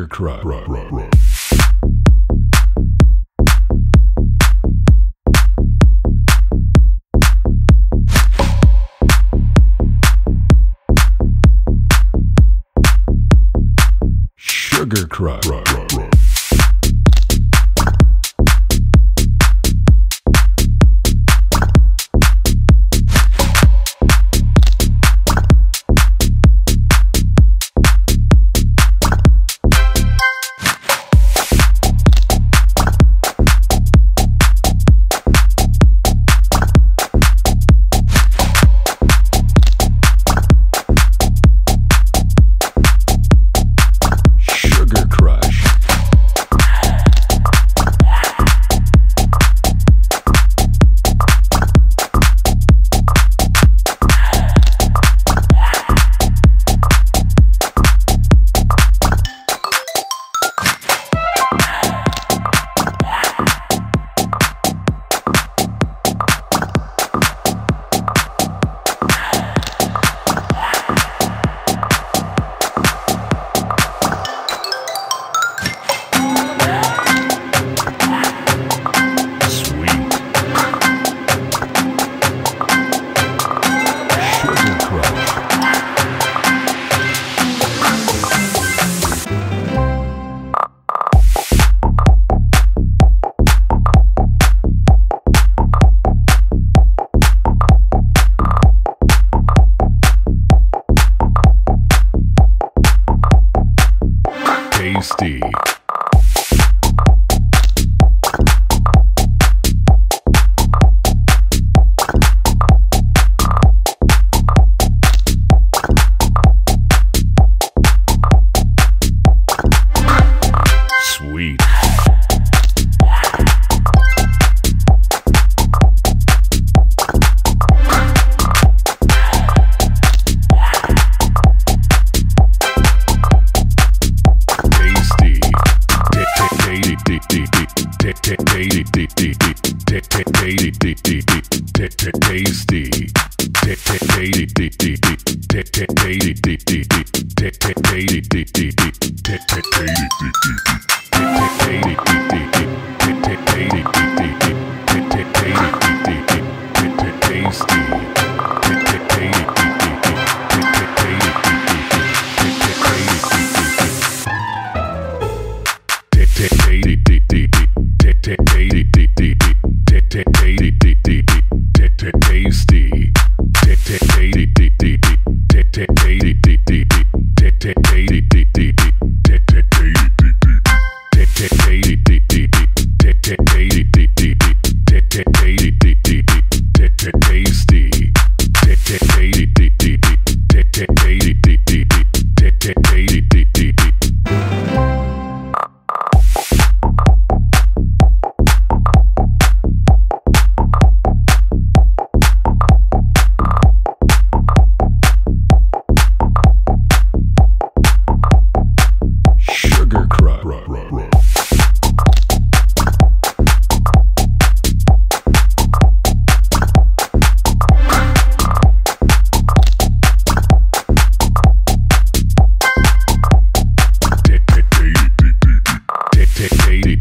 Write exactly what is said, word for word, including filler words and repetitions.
Sugar Crush. Sugar Crush. Tasty. Sweet. Tasty, tasty, Katie.